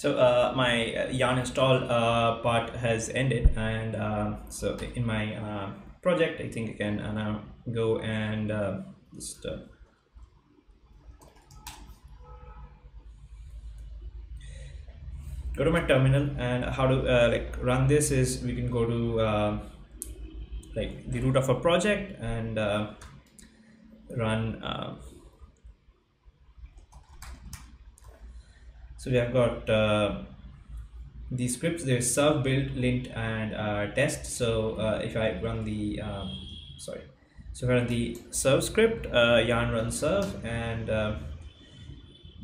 So my yarn install part has ended, and so in my project, I think I can now go and just go to my terminal. And how to like run this is, we can go to like the root of a project and run. So we have got the scripts. There is serve, build, lint, and test. So if I run the serve script, yarn run serve, and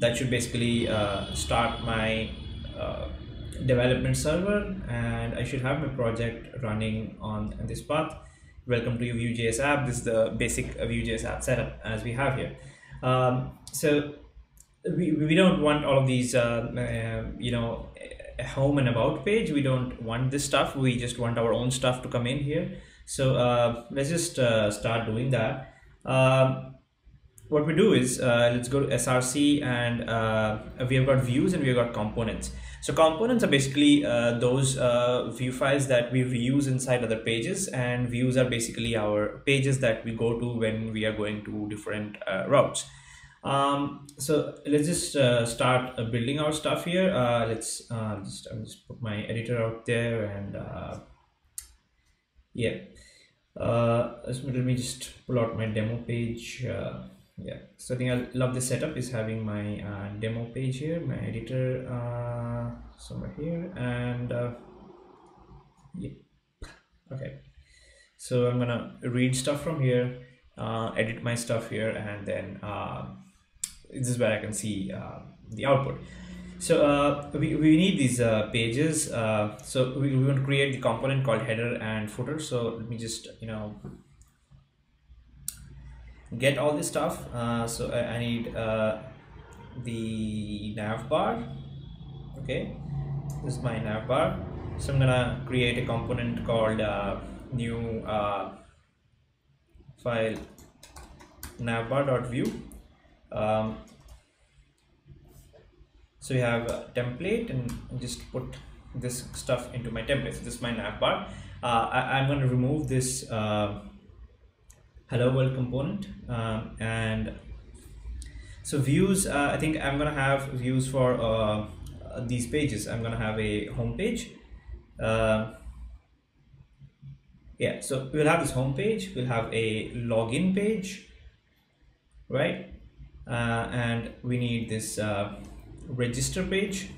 that should basically start my development server, and I should have my project running on this path. Welcome to your Vue.js app. This is the basic Vue.js app setup as we have here. So we don't want all of these you know, home and about page. We don't want this stuff. We just want our own stuff to come in here. So let's just start doing that. What we do is let's go to SRC, and we have got views and we have got components. So components are basically those view files that we reuse inside other pages, and views are basically our pages that we go to when we are going to different routes. So let's just start building our stuff here. Let's I'll just put my editor out there, and yeah, let me just pull out my demo page. Yeah, so I think I love this setup is having my demo page here, my editor somewhere here, and yeah, okay. So I'm gonna read stuff from here, edit my stuff here, and then this is where I can see the output. So we need these pages. So we want to create the component called header and footer. So let me just, you know, get all this stuff. So I need the navbar. Okay, this is my navbar. So I'm gonna create a component called new file navbar.vue. So we have a template, and just put this stuff into my template. So this is my navbar. I'm going to remove this hello world component, and so views, I think I'm going to have views for these pages. I'm going to have a home page. Yeah, so we'll have this home page, we'll have a login page, right? And we need this register page.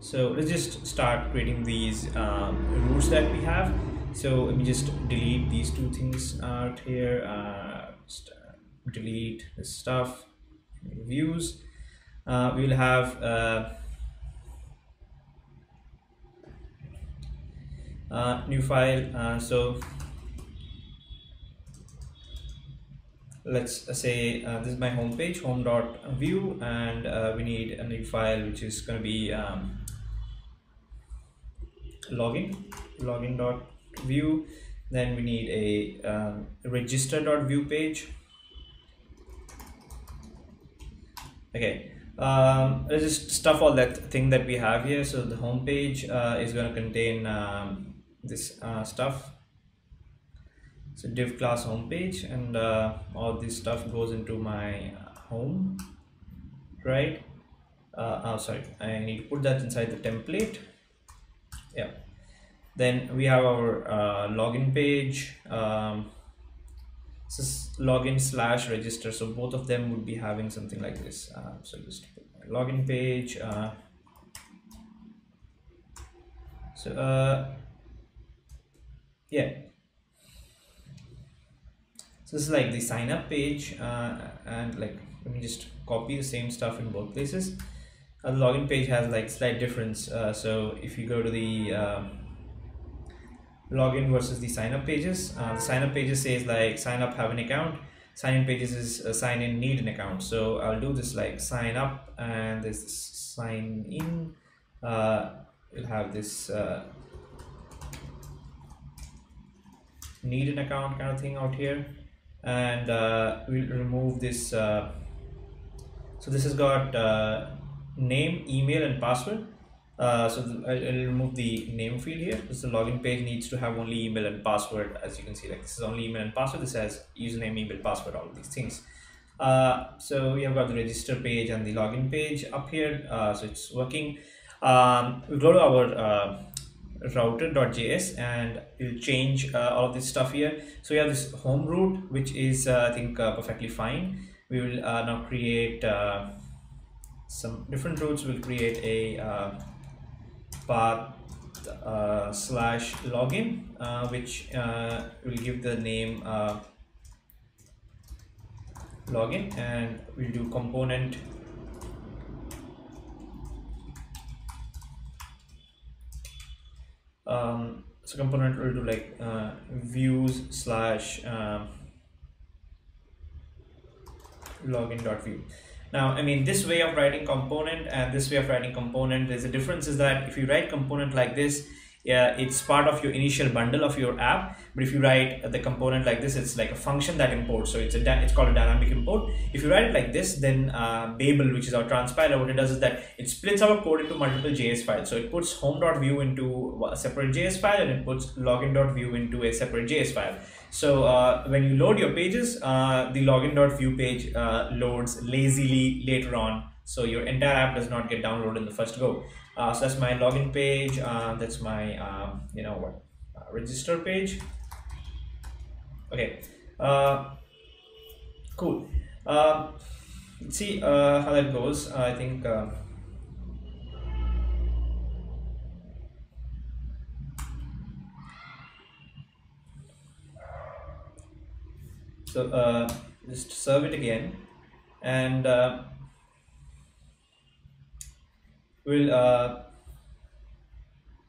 So let's just start creating these routes that we have. So let me just delete these two things out here. Delete this stuff, views. We'll have new file. So let's say this is my home page, home.view, and we need a new file which is going to be login.view. Then we need a register.view page. Okay, let's just stuff all that thing that we have here. So the home page is going to contain this stuff, so div class home page, and all this stuff goes into my home, right? Oh, sorry, I need to put that inside the template. Yeah, then we have our login page. This is login slash register, so both of them would be having something like this. So just put my login page. Yeah, so this is like the sign up page, and like let me just copy the same stuff in both places. The login page has like slight difference, so if you go to the login versus the sign up pages, the sign up pages says like sign up, have an account. Sign in pages is sign in, need an account. So I'll do this like sign up, and this sign in, we'll have this need an account kind of thing out here, and we'll remove this. So this has got name, email, and password. So I'll remove the name field here because the login page needs to have only email and password. As you can see, like this is only email and password. This has username, email, password, all of these things. So we have got the register page and the login page up here. So it's working. We'll go to our Router.js and we'll change all of this stuff here. So we have this home route, which is I think perfectly fine. We will now create some different routes. We'll create a path slash login, which will give the name login, and we'll do component so component will do like views slash login.view. Now, I mean, this way of writing component and this way of writing component, there's a difference is that if you write component like this, yeah, it's part of your initial bundle of your app. But if you write the component like this, it's like a function that imports. So it's called a dynamic import. If you write it like this, then Babel, which is our transpiler, what it does is that it splits our code into multiple JS files. So it puts home.view into a separate JS file, and it puts login.view into a separate JS file. So when you load your pages, the login.view page loads lazily later on. So your entire app does not get downloaded in the first go. So that's my login page. That's my register page. Okay, cool. Let's see how that goes. I think so. Just serve it again, and we'll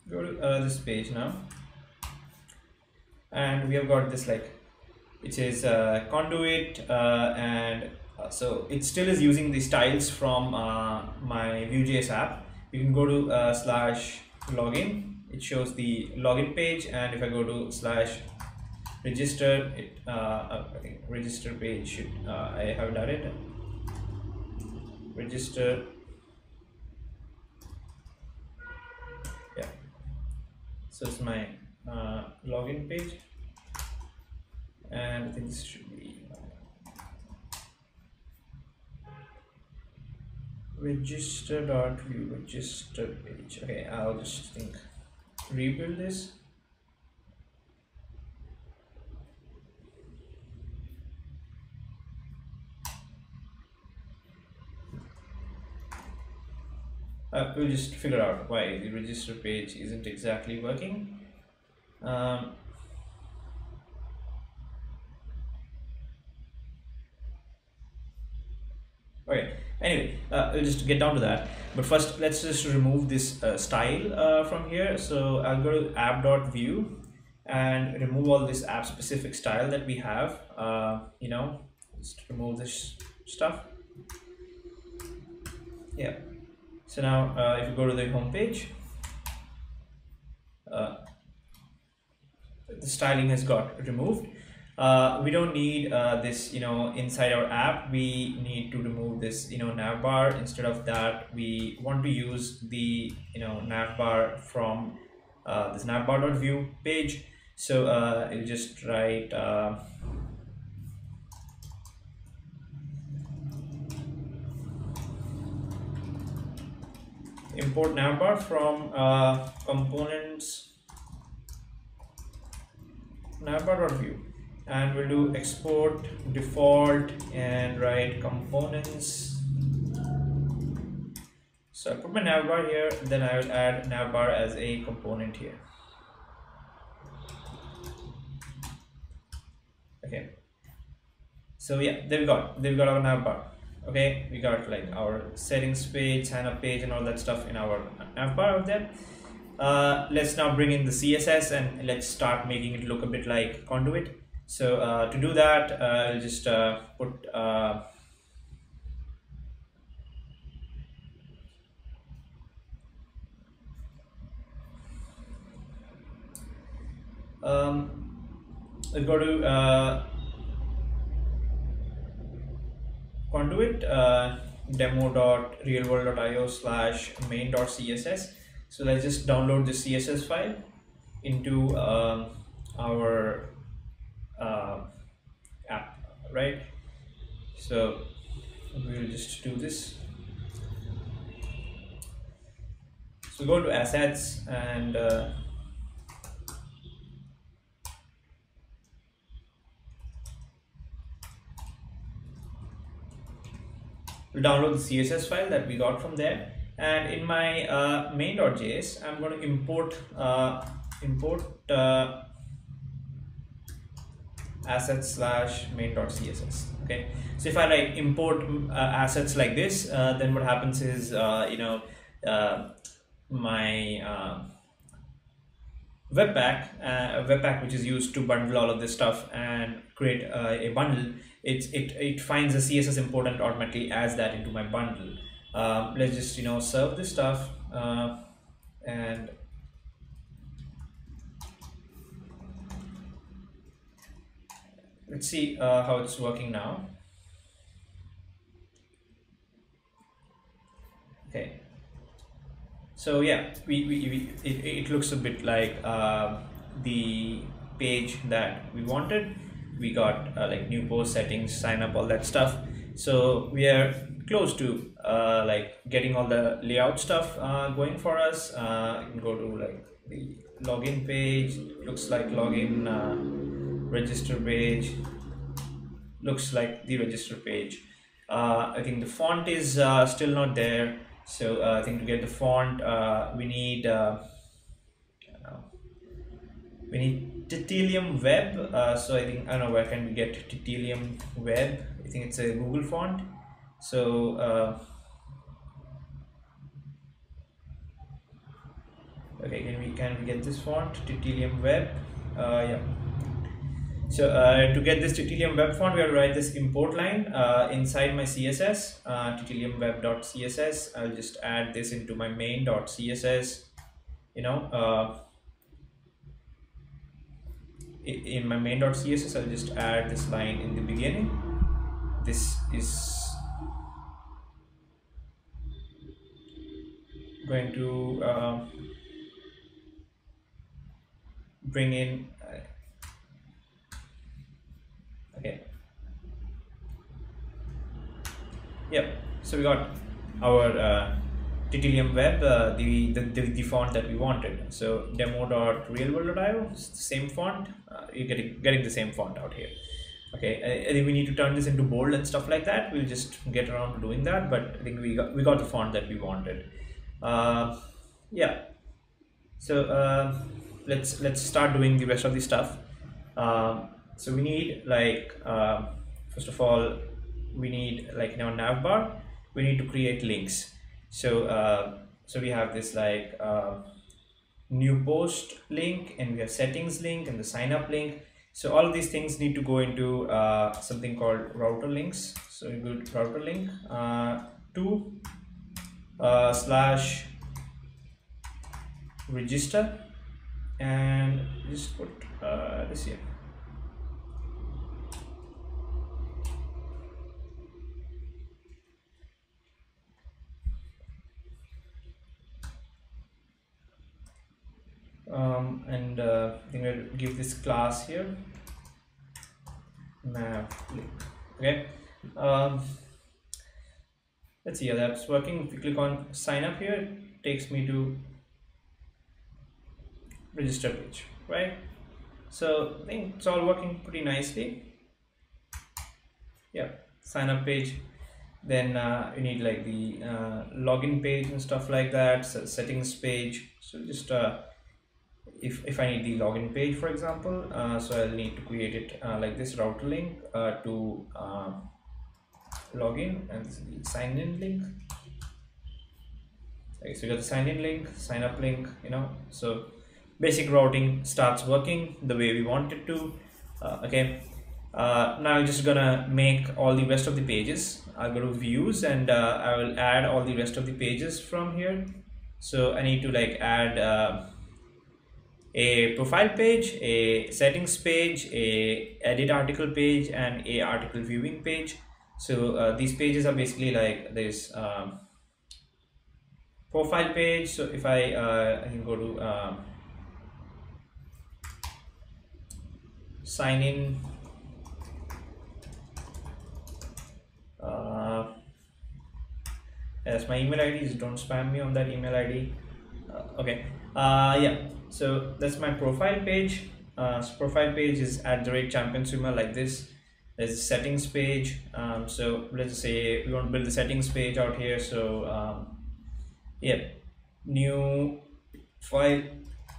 go to this page now, and we have got this, like, it says Conduit, and so it still is using the styles from my Vue.js app. You can go to slash login, it shows the login page, and if I go to slash register, it I think register page should I have done it. Register. So it's my login page, and I think this should be register.view, register page. Okay, I'll just think rebuild this. We'll just figure out why the register page isn't exactly working. Okay, anyway, we'll just get down to that. But first, let's just remove this style from here. So I'll go to App.view and remove all this app specific style that we have. You know, just remove this stuff. Yeah. So now, if you go to the home page, the styling has got removed. We don't need this, you know, inside our app. We need to remove this, you know, navbar. Instead of that, we want to use the, you know, navbar from this navbar.vue page. So I'll just write. Import navbar from components navbar.vue, and we'll do export default and write components. So I put my navbar here, then I will add navbar as a component here. Okay, so yeah, there we got our navbar. Okay, we got like our settings page, sign up page, and all that stuff in our navbar out there. Let's now bring in the CSS and let's start making it look a bit like Conduit. So to do that, I'll just put I'll go to Conduit demo.realworld.io/main.css. So let's just download the CSS file into our app, right? So we'll just do this. So go to assets and we'll download the CSS file that we got from there. And in my main.js, I'm going to import assets/main.css. Okay, so if I like import assets like this, then what happens is my Webpack, which is used to bundle all of this stuff and create a bundle, it finds the CSS import and automatically adds that into my bundle. Let's just serve this stuff and let's see how it's working now. Okay, so yeah, it looks a bit like the page that we wanted. We got like new post, settings, sign up, all that stuff. So we are close to like getting all the layout stuff going for us. You can go to like the login page, looks like login, register page, looks like the register page. I think the font is still not there, so I think to get the font we need Titillium Web. So I think, I don't know, where can we get Titillium Web? I think it's a Google font. So okay, can we get this font, Titillium Web? Yeah. So to get this Titillium Web font, we have to write this import line inside my CSS, titilliumweb.css. I'll just add this into my main.css. In my main.css, I'll just add this line in the beginning. This is going to bring in. Okay. Yep. So we got our Titillium Web, the font that we wanted. So demo.realworld.io, same font. You're getting the same font out here. Okay, I think we need to turn this into bold and stuff like that. We'll just get around to doing that, but I think we got the font that we wanted. Yeah. So let's start doing the rest of the stuff. So we need like first of all, we need like navbar. We need to create links. So so we have this like new post link, and we have settings link and the sign up link. So all of these things need to go into something called router links. So we go to router link to slash register, and just put this here. And I think we'll give this class here nav link. Okay, let's see how that's working. If you click on sign up here, it takes me to register page, right? So I think it's all working pretty nicely. Yeah, sign up page. Then you need like the login page and stuff like that. So settings page. So just if I need the login page, for example, so I'll need to create it like this router link to login, and this is the sign in link. Okay, so you got the sign in link, sign up link, so basic routing starts working the way we want it to. Okay, now I'm just gonna make all the rest of the pages. I'll go to views and I will add all the rest of the pages from here. So I need to like add a profile page, a settings page, a edit article page, and a article viewing page. So these pages are basically like this profile page. So if I can go to sign in, as my email ID is, don't spam me on that email ID. Yeah, so that's my profile page. So profile page is @championswimmer, like this. There's a settings page. So let's say we want to build the settings page out here. So yeah, new file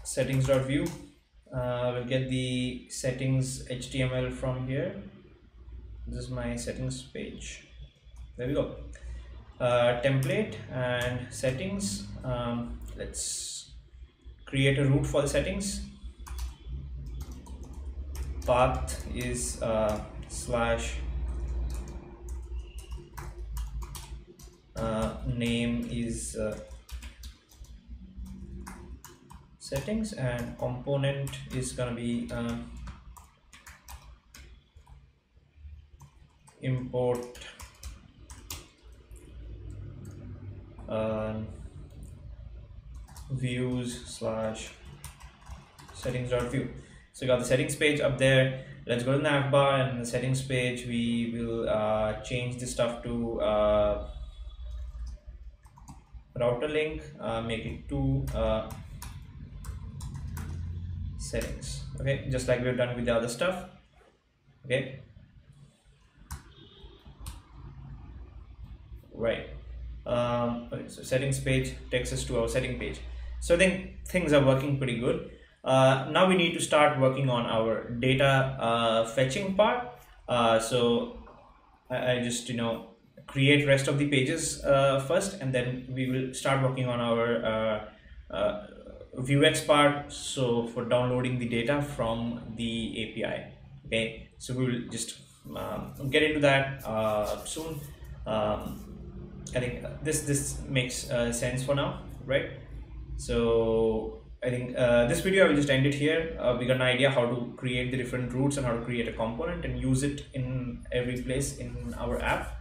settings.view. We'll get the settings HTML from here. This is my settings page. There we go. Template and settings. Let's create a root for the settings. Path is slash name is settings, and component is gonna be import views /settings.view. So we got the settings page up there. Let's go to the navbar, and the settings page we will change this stuff to router link, make it to settings. Okay, just like we've done with the other stuff. Okay, right. So settings page takes us to our setting page. So I think things are working pretty good. Now we need to start working on our data fetching part. So I just, you know, create rest of the pages first, and then we will start working on our Vuex part. So for downloading the data from the API. Okay, so we will just get into that soon. I think this makes sense for now, right? So I think this video I will just end it here. We got an idea how to create the different routes and how to create a component and use it in every place in our app.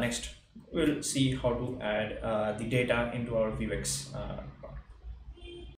Next, we'll see how to add the data into our Vuex.